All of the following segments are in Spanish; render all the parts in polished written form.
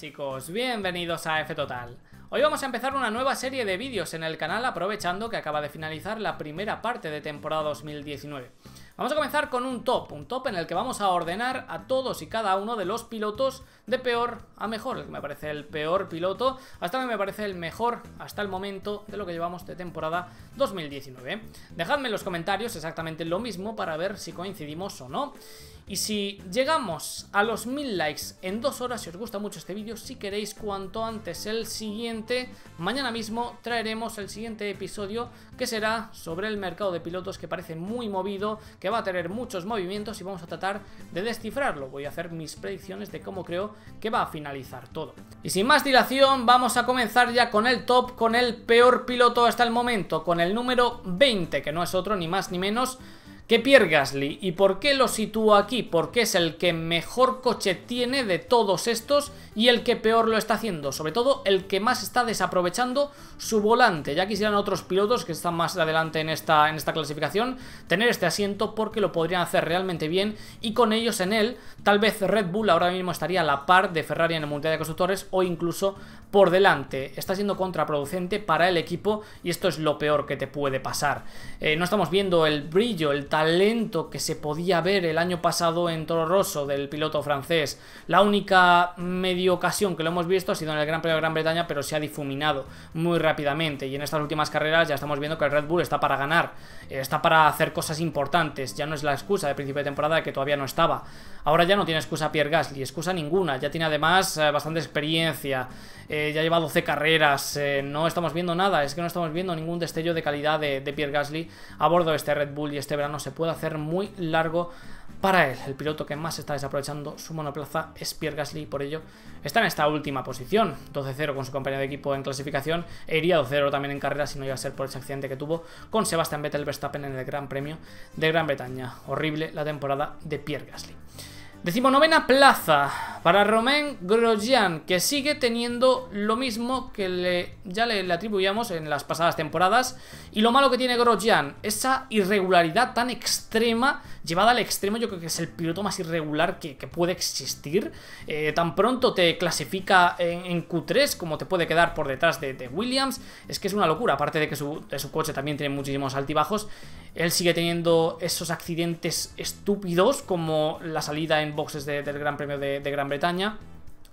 chicos, bienvenidos a FTotal. Hoy vamos a empezar una nueva serie de vídeos en el canal aprovechando que acaba de finalizar la primera parte de temporada 2019. Vamos a comenzar con un top en el que vamos a ordenar a todos y cada uno de los pilotos de peor a mejor. El que me parece el peor piloto hasta el que me parece el mejor hasta el momento de lo que llevamos de temporada 2019. Dejadme en los comentarios exactamente lo mismo para ver si coincidimos o no. Y si llegamos a los 1000 likes en 2 horas, si os gusta mucho este vídeo, si queréis cuanto antes el siguiente, mañana mismo traeremos el siguiente episodio que será sobre el mercado de pilotos, que parece muy movido, que va a tener muchos movimientos y vamos a tratar de descifrarlo. Voy a hacer mis predicciones de cómo creo que va a finalizar todo. Y sin más dilación, vamos a comenzar ya con el top, con el peor piloto hasta el momento, con el número 20, que no es otro ni más ni menos que Pierre Gasly. ¿Y por qué lo sitúo aquí? Porque es el que mejor coche tiene de todos estos y el que peor lo está haciendo, sobre todo el que más está desaprovechando su volante. Ya quisieran otros pilotos que están más adelante en esta clasificación tener este asiento, porque lo podrían hacer realmente bien, y con ellos en él tal vez Red Bull ahora mismo estaría a la par de Ferrari en el Mundial de Constructores o incluso por delante. Está siendo contraproducente para el equipo y esto es lo peor que te puede pasar. No estamos viendo el brillo, el talento que se podía ver el año pasado en Toro Rosso del piloto francés. La única medio ocasión que lo hemos visto ha sido en el Gran Premio de Gran Bretaña, pero se ha difuminado muy rápidamente, y en estas últimas carreras ya estamos viendo que el Red Bull está para ganar, está para hacer cosas importantes. Ya no es la excusa de principio de temporada de que todavía no estaba. Ahora ya no tiene excusa Pierre Gasly, excusa ninguna. Ya tiene además bastante experiencia, ya lleva 12 carreras, no estamos viendo nada. Es que no estamos viendo ningún destello de calidad de Pierre Gasly a bordo de este Red Bull, y este verano se puede hacer muy largo para él. El piloto que más está desaprovechando su monoplaza es Pierre Gasly, y por ello está en esta última posición, 12-0 con su compañero de equipo en clasificación, e iría 12-0 también en carrera si no iba a ser por ese accidente que tuvo con Sebastian Vettel Verstappen en el Gran Premio de Gran Bretaña. Horrible la temporada de Pierre Gasly. 19ª plaza para Romain Grosjean, que sigue teniendo lo mismo que ya le atribuíamos en las pasadas temporadas. Y lo malo que tiene Grosjean, esa irregularidad tan extrema, llevada al extremo. Yo creo que es el piloto más irregular que puede existir. Tan pronto te clasifica en Q3 como te puede quedar por detrás de Williams. Es que es una locura, aparte de que su coche también tiene muchísimos altibajos. Él sigue teniendo esos accidentes estúpidos como la salida en boxes del Gran Premio de Gran Bretaña.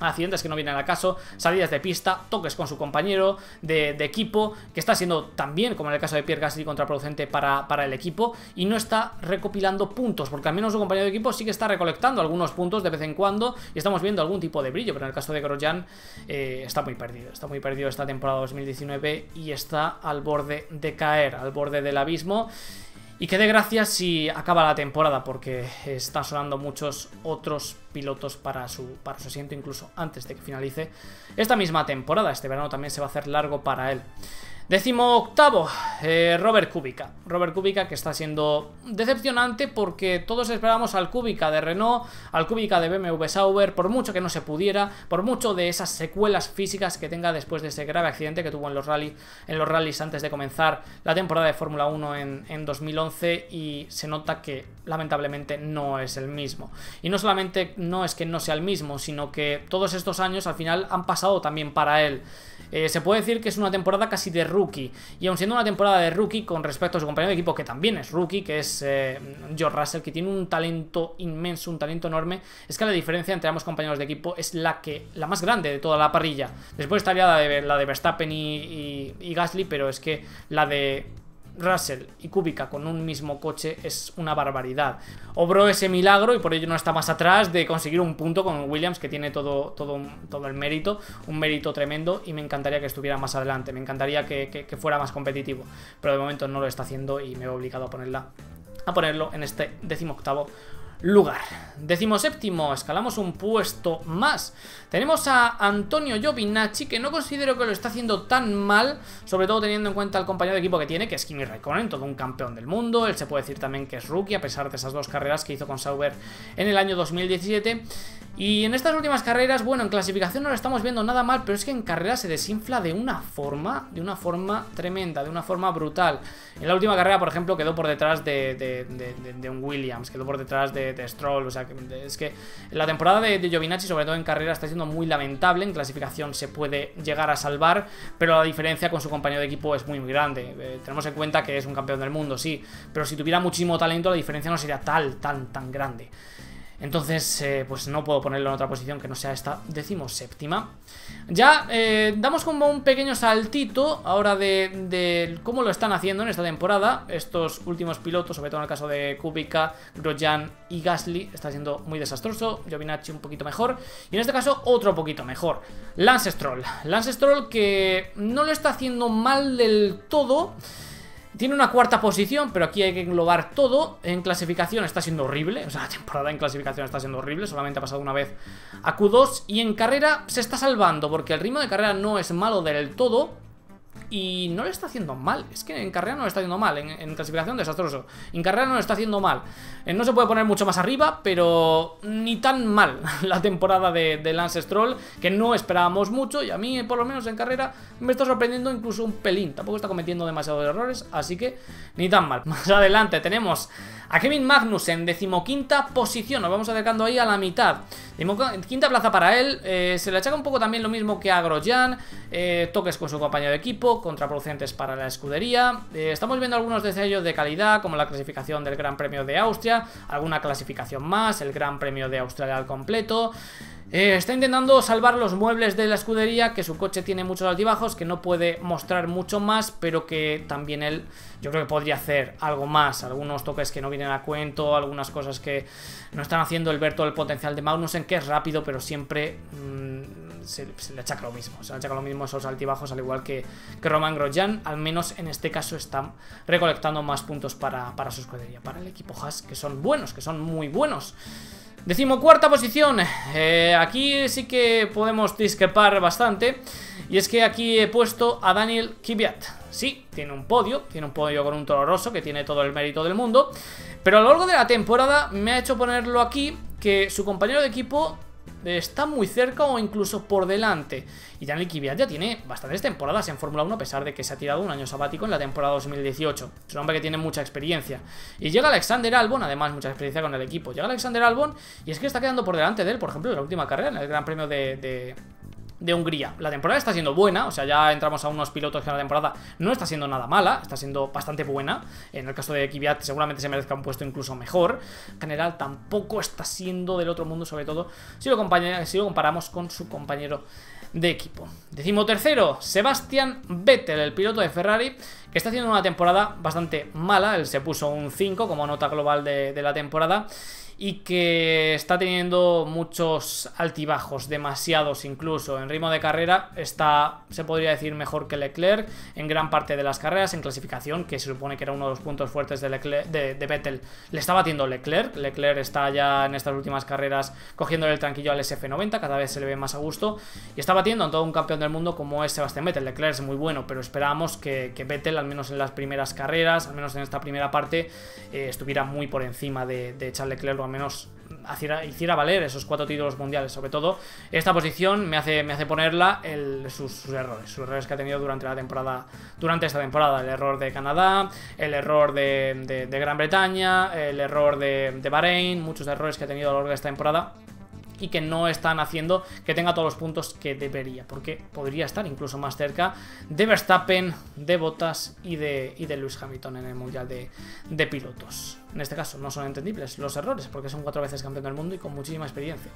Accidentes que no vienen al caso, salidas de pista, toques con su compañero de equipo, que está siendo también, como en el caso de Pierre Gasly, contraproducente para el equipo, y no está recopilando puntos, porque al menos su compañero de equipo sí que está recolectando algunos puntos de vez en cuando y estamos viendo algún tipo de brillo, pero en el caso de Grosjean está muy perdido esta temporada 2019 y está al borde de caer, al borde del abismo. Y qué desgracia si acaba la temporada, porque están sonando muchos otros pilotos para su asiento, incluso antes de que finalice esta misma temporada. Este verano también se va a hacer largo para él. 18º, Robert Kubica. Robert Kubica, que está siendo decepcionante, porque todos esperábamos al Kubica de Renault, al Kubica de BMW Sauber, por mucho que no se pudiera, por mucho de esas secuelas físicas que tenga después de ese grave accidente que tuvo en los rallies antes de comenzar la temporada de Fórmula 1 en 2011, y se nota que lamentablemente no es el mismo. Y no solamente no es que no sea el mismo, sino que todos estos años al final han pasado también para él. Se puede decir que es una temporada casi de rookie, y aun siendo una temporada de rookie con respecto a su compañero de equipo que también es rookie, que es George Russell, que tiene un talento inmenso, un talento enorme, es que la diferencia entre ambos compañeros de equipo es la más grande de toda la parrilla. Después estaría la de Verstappen y Gasly, pero es que la de Russell y Kubica con un mismo coche es una barbaridad. Obró ese milagro y por ello no está más atrás de conseguir un punto con Williams, que tiene todo el mérito, un mérito tremendo, y me encantaría que estuviera más adelante, me encantaría que fuera más competitivo, pero de momento no lo está haciendo y me he obligado a ponerlo en este 18º lugar. 17º, escalamos un puesto más. Tenemos a Antonio Giovinazzi, que no considero que lo está haciendo tan mal, sobre todo teniendo en cuenta el compañero de equipo que tiene, que es Kimi Raikkonen, todo un campeón del mundo. Él se puede decir también que es rookie, a pesar de esas dos carreras que hizo con Sauber en el año 2017. Y en estas últimas carreras, bueno, en clasificación no lo estamos viendo nada mal, pero es que en carrera se desinfla de una forma tremenda, de una forma brutal. En la última carrera, por ejemplo, quedó por detrás de un Williams, quedó por detrás de de Stroll, o sea, es que la temporada de Giovinazzi, sobre todo en carrera, está siendo muy lamentable. En clasificación se puede llegar a salvar, pero la diferencia con su compañero de equipo es muy grande. Tenemos en cuenta que es un campeón del mundo, sí, pero si tuviera muchísimo talento la diferencia no sería tan grande. Entonces, pues no puedo ponerlo en otra posición que no sea esta 17ª. Ya damos como un pequeño saltito ahora de cómo lo están haciendo en esta temporada estos últimos pilotos, sobre todo en el caso de Kubica, Grosjean y Gasly. Está siendo muy desastroso, Giovinazzi un poquito mejor, y en este caso otro poquito mejor, Lance Stroll. Lance Stroll, que no lo está haciendo mal del todo. Tiene una cuarta posición, pero aquí hay que englobar todo. En clasificación está siendo horrible. O sea, la temporada en clasificación está siendo horrible. Solamente ha pasado una vez a Q2. Y en carrera se está salvando, porque el ritmo de carrera no es malo del todo. Y no le está haciendo mal. Es que en carrera no le está haciendo mal. En clasificación desastroso. En carrera no le está haciendo mal. No se puede poner mucho más arriba, pero ni tan mal la temporada de Lance Stroll, que no esperábamos mucho. Y a mí, por lo menos en carrera, me está sorprendiendo incluso un pelín. Tampoco está cometiendo demasiados errores, así que ni tan mal. Más adelante tenemos a Kevin Magnus en 15ª posición. Nos vamos acercando ahí a la mitad. 15ª plaza para él. Se le achaca un poco también lo mismo que a Grosjean. Toques con su compañero de equipo, contraproducentes para la escudería. Estamos viendo algunos destellos de calidad, como la clasificación del Gran Premio de Austria, alguna clasificación más, el Gran Premio de Australia al completo. Está intentando salvar los muebles de la escudería, que su coche tiene muchos altibajos, que no puede mostrar mucho más, pero que también él, yo creo que podría hacer algo más, algunos toques que no vienen a cuento, algunas cosas que no están haciendo el ver todo el potencial de Magnussen, que es rápido, pero siempre se le achaca lo mismo, esos altibajos, al igual que Romain Grosjean. Al menos en este caso están recolectando más puntos para su escudería, para el equipo Haas, que son buenos, que son muy buenos. 14ª posición, aquí sí que podemos discrepar bastante, y es que aquí he puesto a Daniel Kvyat. Sí, tiene un podio con un Toro Rosso que tiene todo el mérito del mundo, pero a lo largo de la temporada me ha hecho ponerlo aquí, que su compañero de equipo está muy cerca o incluso por delante. Y Daniel Kvyat ya tiene bastantes temporadas en Fórmula 1, a pesar de que se ha tirado un año sabático en la temporada 2018. Es un hombre que tiene mucha experiencia. Y llega Alexander Albon, además mucha experiencia con el equipo. Llega Alexander Albon y es que está quedando por delante de él, por ejemplo, en la última carrera, en el Gran Premio de Hungría. La temporada está siendo buena, o sea, ya entramos a unos pilotos que en la temporada no está siendo nada mala, está siendo bastante buena. En el caso de Kvyat seguramente se merezca un puesto incluso mejor. En general tampoco está siendo del otro mundo, sobre todo si lo comparamos con su compañero de equipo. 13º, Sebastian Vettel, el piloto de Ferrari, que está haciendo una temporada bastante mala. Él se puso un 5 como nota global de la temporada, y que está teniendo muchos altibajos, demasiados incluso. En ritmo de carrera está, se podría decir, mejor que Leclerc en gran parte de las carreras. En clasificación, que se supone que era uno de los puntos fuertes de Vettel, le está batiendo Leclerc. Leclerc está ya en estas últimas carreras cogiendo el tranquillo al SF90, cada vez se le ve más a gusto, y está batiendo a todo un campeón del mundo como es Sebastián Vettel. Leclerc es muy bueno, pero esperábamos que Vettel, al menos en las primeras carreras, al menos en esta primera parte, estuviera muy por encima de Charles Leclerc, al menos hiciera valer esos 4 títulos mundiales. Sobre todo esta posición me hace ponerla sus errores que ha tenido durante esta temporada, el error de Canadá, el error de Gran Bretaña, el error de Bahrein, muchos errores que ha tenido a lo largo de esta temporada, y que no están haciendo que tenga todos los puntos que debería, porque podría estar incluso más cerca de Verstappen, de Bottas y de Lewis Hamilton en el Mundial de Pilotos. En este caso no son entendibles los errores, porque son 4 veces campeón del mundo y con muchísima experiencia.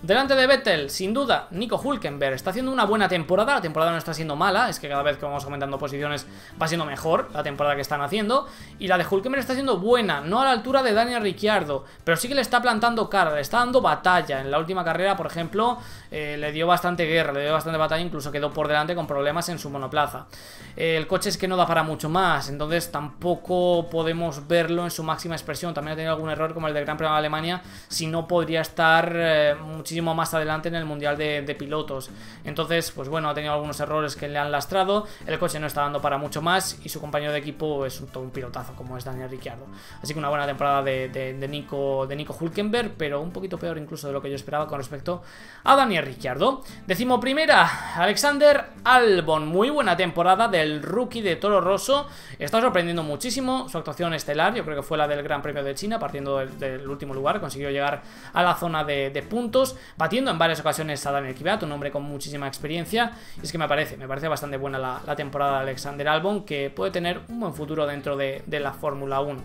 Delante de Vettel, sin duda, Nico Hülkenberg. Está haciendo una buena temporada, la temporada no está siendo mala, es que cada vez que vamos aumentando posiciones va siendo mejor la temporada que están haciendo, y la de Hülkenberg está siendo buena, no a la altura de Daniel Ricciardo, pero sí que le está plantando cara, le está dando batalla. En la última carrera, por ejemplo, le dio bastante guerra, le dio bastante batalla, incluso quedó por delante con problemas en su monoplaza. El coche es que no da para mucho más, entonces tampoco podemos verlo en su máxima expresión. También ha tenido algún error como el del Gran Premio de Alemania, si no podría estar muchísimo más adelante en el Mundial de Pilotos. Entonces, pues bueno, ha tenido algunos errores que le han lastrado, el coche no está dando para mucho más, y su compañero de equipo es todo un pilotazo como es Daniel Ricciardo. Así que una buena temporada de Nico Hülkenberg, pero un poquito peor incluso de lo que yo esperaba con respecto a Daniel Ricciardo. Decimoprimera, Alexander Albon. Muy buena temporada del rookie de Toro Rosso. Está sorprendiendo muchísimo su actuación estelar. Yo creo que fue la del Gran Premio de China, partiendo del último lugar. Consiguió llegar a la zona de puntos, batiendo en varias ocasiones a Daniel Kvyat, un hombre con muchísima experiencia. Y es que me parece bastante buena la temporada de Alexander Albon, que puede tener un buen futuro dentro de la Fórmula 1.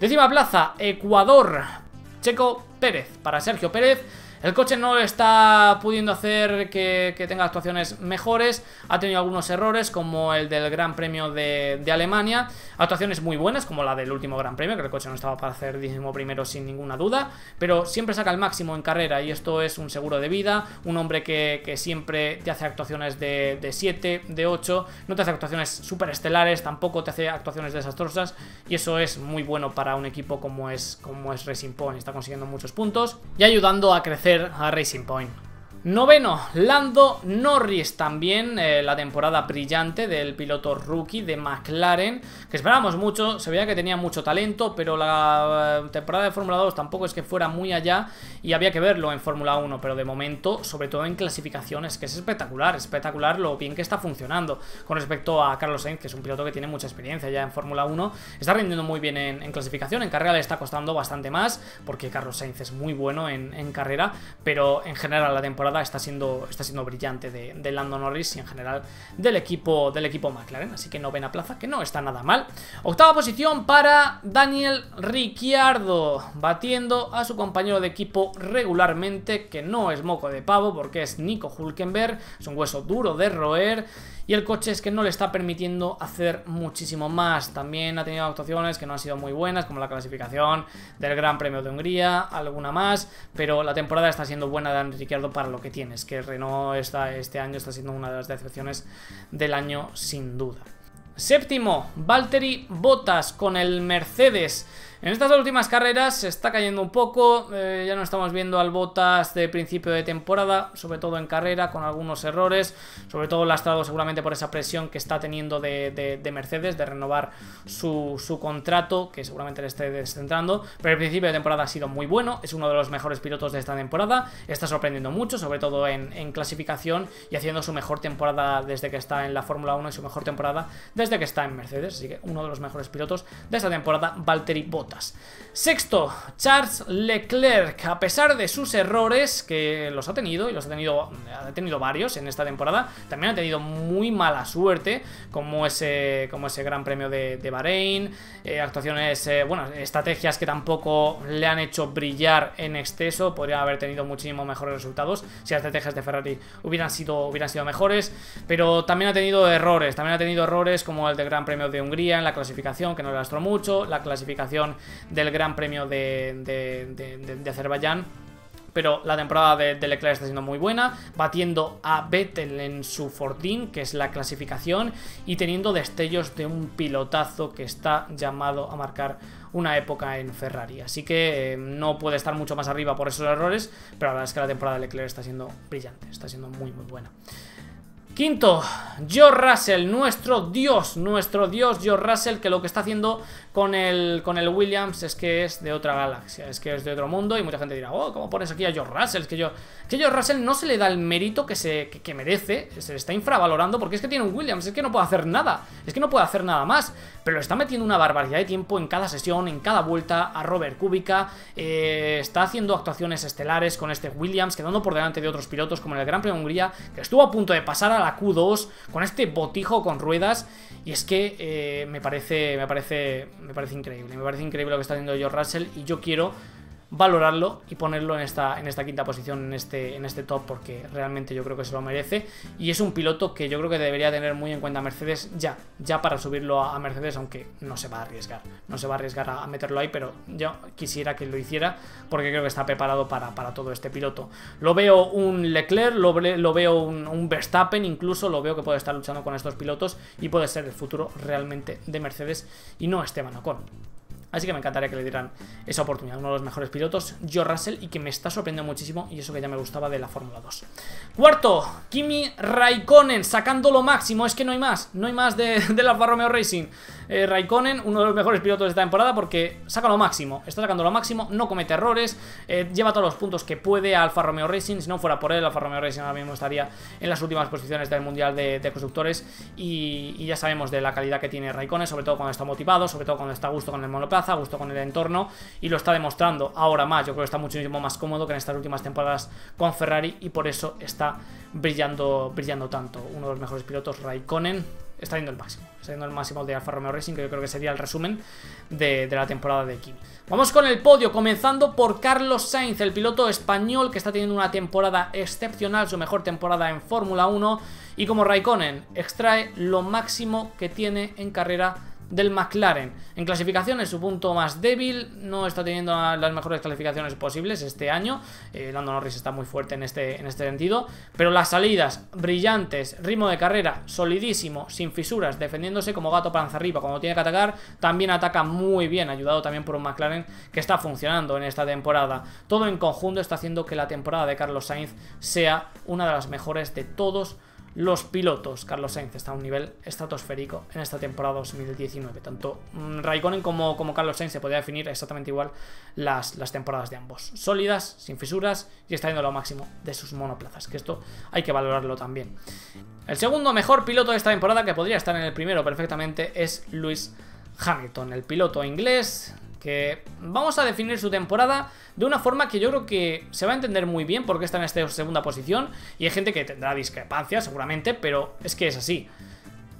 Décima plaza, Ecuador. Checo Pérez. Para Sergio Pérez, el coche no está pudiendo hacer que tenga actuaciones mejores. Ha tenido algunos errores, como el del Gran Premio de Alemania. Actuaciones muy buenas, como la del último Gran Premio, que el coche no estaba para hacer 11º sin ninguna duda. Pero siempre saca el máximo en carrera, y esto es un seguro de vida. Un hombre que siempre te hace actuaciones de 7, de 8. No te hace actuaciones súper estelares, tampoco te hace actuaciones desastrosas. Y eso es muy bueno para un equipo como es Racing Point. Está consiguiendo muchos puntos y ayudando a crecer a Racing Point. Noveno, Lando Norris. También la temporada brillante del piloto rookie de McLaren, que esperábamos mucho. Se veía que tenía mucho talento, pero la temporada de Fórmula 2 tampoco es que fuera muy allá, y había que verlo en Fórmula 1, pero de momento, sobre todo en clasificaciones, que es espectacular lo bien que está funcionando. Con respecto a Carlos Sainz, que es un piloto que tiene mucha experiencia ya en Fórmula 1, está rindiendo muy bien en clasificación. En carrera le está costando bastante más, porque Carlos Sainz es muy bueno en carrera, pero en general la temporada está siendo brillante de Lando Norris y en general del equipo McLaren. Así que novena plaza, que no está nada mal. Octava posición para Daniel Ricciardo, batiendo a su compañero de equipo regularmente, que no es moco de pavo, porque es Nico Hülkenberg. Es un hueso duro de roer, y el coche es que no le está permitiendo hacer muchísimo más. También ha tenido actuaciones que no han sido muy buenas, como la clasificación del Gran Premio de Hungría, alguna más, pero la temporada está siendo buena de Daniel Ricciardo para lo que tiene. Es que Renault este año está siendo una de las decepciones del año, sin duda. Séptimo, Valtteri Bottas con el Mercedes. En estas últimas carreras se está cayendo un poco, ya no estamos viendo al Bottas de principio de temporada, sobre todo en carrera, con algunos errores, sobre todo lastrado seguramente por esa presión que está teniendo de Mercedes, de renovar su contrato, que seguramente le esté descentrando. Pero el principio de temporada ha sido muy bueno, es uno de los mejores pilotos de esta temporada, está sorprendiendo mucho, sobre todo en clasificación, y haciendo su mejor temporada desde que está en la Fórmula 1 y su mejor temporada desde que está en Mercedes. Así que uno de los mejores pilotos de esta temporada, Valtteri Bottas. Sexto, Charles Leclerc. A pesar de sus errores, que los ha tenido, y ha tenido varios en esta temporada, también ha tenido muy mala suerte, como ese Gran Premio de Bahrein, actuaciones, estrategias que tampoco le han hecho brillar en exceso. Podría haber tenido muchísimo mejores resultados si las estrategias de Ferrari hubieran sido mejores, pero también ha tenido errores, como el del Gran Premio de Hungría en la clasificación, que no le lastró mucho, la clasificación del Gran Premio de Azerbaiyán. Pero la temporada de Leclerc está siendo muy buena, batiendo a Vettel en su Fortín, que es la clasificación, y teniendo destellos de un pilotazo que está llamado a marcar una época en Ferrari. Así que no puede estar mucho más arriba por esos errores, pero la verdad es que la temporada de Leclerc está siendo brillante, está siendo muy buena. Quinto, George Russell, nuestro dios George Russell, que lo que está haciendo con el Williams es que es de otra galaxia, es que es de otro mundo. Y mucha gente dirá, oh, ¿cómo pones aquí a George Russell? Es que George Russell no se le da el mérito que merece, se le está infravalorando, porque es que tiene un Williams, es que no puede hacer nada, más, pero le está metiendo una barbaridad de tiempo en cada sesión, en cada vuelta a Robert Kubica. Está haciendo actuaciones estelares con este Williams, quedando por delante de otros pilotos, como en el Gran Premio de Hungría, que estuvo a punto de pasar a la Q2 con este botijo con ruedas. Y es que me parece increíble, lo que está haciendo George Russell, y yo quiero valorarlo y ponerlo en esta quinta posición, en este top, porque realmente yo creo que se lo merece, y es un piloto que yo creo que debería tener muy en cuenta Mercedes ya para subirlo a Mercedes, aunque no se va a arriesgar a meterlo ahí, pero yo quisiera que lo hiciera, porque creo que está preparado para todo este piloto. Lo veo un Leclerc, lo veo un Verstappen, incluso lo veo que puede estar luchando con estos pilotos y puede ser el futuro realmente de Mercedes, y no Esteban Ocon. Así que me encantaría que le dieran esa oportunidad. Uno de los mejores pilotos, George Russell, y que me está sorprendiendo muchísimo, y eso que ya me gustaba de la Fórmula 2. Cuarto, Kimi Raikkonen, sacando lo máximo. Es que no hay más de la Alfa Romeo Racing. Raikkonen, uno de los mejores pilotos de esta temporada, porque saca lo máximo, está sacando lo máximo, no comete errores, lleva todos los puntos que puede a Alfa Romeo Racing. Si no fuera por él, Alfa Romeo Racing ahora mismo estaría en las últimas posiciones del Mundial de Constructores, y ya sabemos de la calidad que tiene Raikkonen, sobre todo cuando está motivado, sobre todo cuando está a gusto con el monoplaza, a gusto con el entorno, y lo está demostrando ahora más. Yo creo que está muchísimo más cómodo que en estas últimas temporadas con Ferrari, y por eso está brillando tanto. Uno de los mejores pilotos, Raikkonen, está yendo el máximo. Está yendo el máximo de Alfa Romeo Racing, que yo creo que sería el resumen de la temporada de Kimi. Vamos con el podio, comenzando por Carlos Sainz, el piloto español que está teniendo una temporada excepcional, su mejor temporada en Fórmula 1, y como Raikkonen extrae lo máximo que tiene en carrera del McLaren. En clasificaciones, su punto más débil, no está teniendo las mejores calificaciones posibles este año. Lando Norris está muy fuerte en este sentido, pero las salidas brillantes, ritmo de carrera solidísimo, sin fisuras, defendiéndose como gato panza arriba cuando tiene que atacar, también ataca muy bien, ayudado también por un McLaren que está funcionando en esta temporada. Todo en conjunto está haciendo que la temporada de Carlos Sainz sea una de las mejores de todos los pilotos. Carlos Sainz está a un nivel estratosférico en esta temporada 2019. Tanto Raikkonen como Carlos Sainz se podría definir exactamente igual las temporadas de ambos. Sólidas, sin fisuras, y está yendo lo máximo de sus monoplazas, que esto hay que valorarlo también. El segundo mejor piloto de esta temporada, que podría estar en el primero perfectamente, es Lewis Hamilton, el piloto inglés, que vamos a definir su temporada de una forma que yo creo que se va a entender muy bien porque está en esta segunda posición, y hay gente que tendrá discrepancias seguramente, pero es que es así.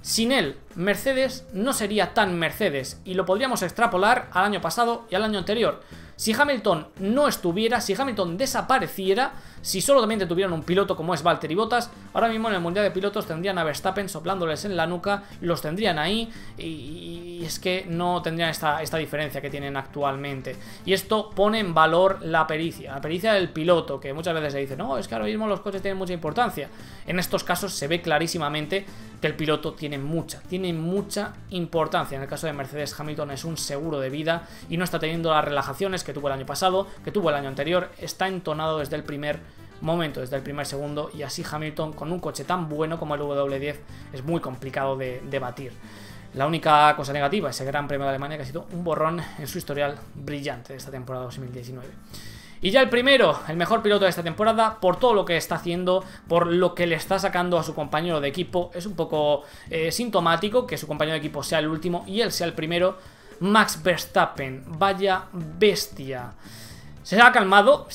Sin él, Mercedes no sería tan Mercedes, y lo podríamos extrapolar al año pasado y al año anterior. Si Hamilton no estuviera, si Hamilton desapareciera, si solamente tuvieran un piloto como es Valtteri Bottas, ahora mismo en el Mundial de Pilotos tendrían a Verstappen soplándoles en la nuca, los tendrían ahí, y es que no tendrían esta diferencia que tienen actualmente. Y esto pone en valor la pericia del piloto, que muchas veces se dice, no, es que ahora mismo los coches tienen mucha importancia. En estos casos se ve clarísimamente que el piloto tiene mucha importancia. En el caso de Mercedes, Hamilton es un seguro de vida y no está teniendo las relajaciones que tuvo el año pasado, que tuvo el año anterior. Está entonado desde el primer momento, desde el primer segundo, y así Hamilton, con un coche tan bueno como el W10, es muy complicado de batir. La única cosa negativa es el Gran Premio de Alemania, que ha sido un borrón en su historial brillante de esta temporada 2019. Y ya el primero, el mejor piloto de esta temporada, por todo lo que está haciendo, por lo que le está sacando a su compañero de equipo. Es un poco sintomático que su compañero de equipo sea el último y él sea el primero. Max Verstappen, vaya bestia. Se ha calmado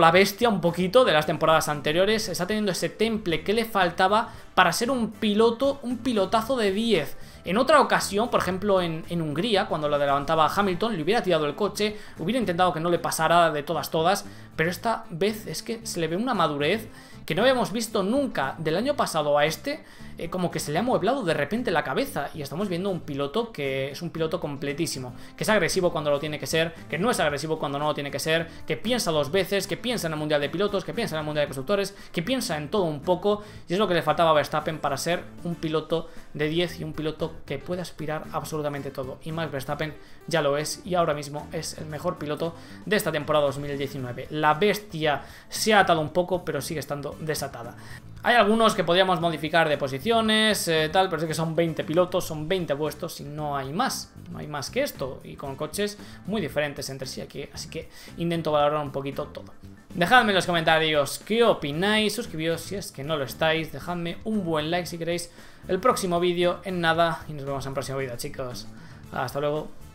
la bestia un poquito de las temporadas anteriores. Está teniendo ese temple que le faltaba para ser un piloto, un pilotazo de 10. En otra ocasión, por ejemplo en Hungría, cuando lo adelantaba Hamilton, le hubiera tirado el coche, hubiera intentado que no le pasara de todas, pero esta vez es que se le ve una madurez que no habíamos visto nunca del año pasado a este, como que se le ha mueblado de repente la cabeza, y estamos viendo un piloto que es un piloto completísimo, que es agresivo cuando lo tiene que ser, que no es agresivo cuando no lo tiene que ser, que piensa dos veces, que piensa en el Mundial de Pilotos, que piensa en el Mundial de Constructores, que piensa en todo un poco, y es lo que le faltaba a Verstappen para ser un piloto de 10 y un piloto que puede aspirar absolutamente todo. Y Max Verstappen ya lo es, y ahora mismo es el mejor piloto de esta temporada 2019. La bestia se ha atado un poco, pero sigue estando desatada. Hay algunos que podríamos modificar de posiciones, tal, pero es que son 20 pilotos, son 20 puestos y no hay más. No hay más que esto, y con coches muy diferentes entre sí aquí, así que intento valorar un poquito todo. Dejadme en los comentarios qué opináis, suscribíos si es que no lo estáis, dejadme un buen like si queréis el próximo vídeo en nada, y nos vemos en el próximo vídeo, chicos. Hasta luego.